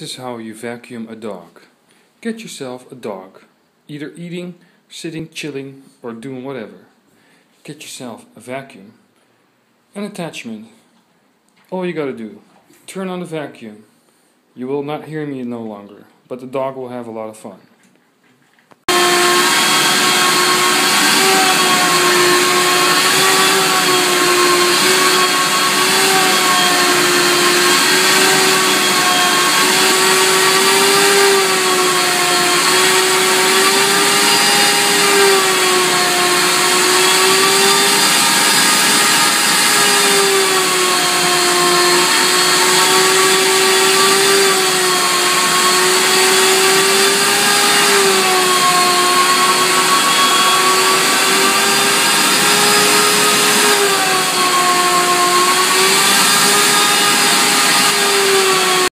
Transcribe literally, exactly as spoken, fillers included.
This is how you vacuum a dog. Get yourself a dog, either eating, sitting, chilling, or doing whatever. Get yourself a vacuum, an attachment. All you gotta do, turn on the vacuum. You will not hear me no longer, but the dog will have a lot of fun.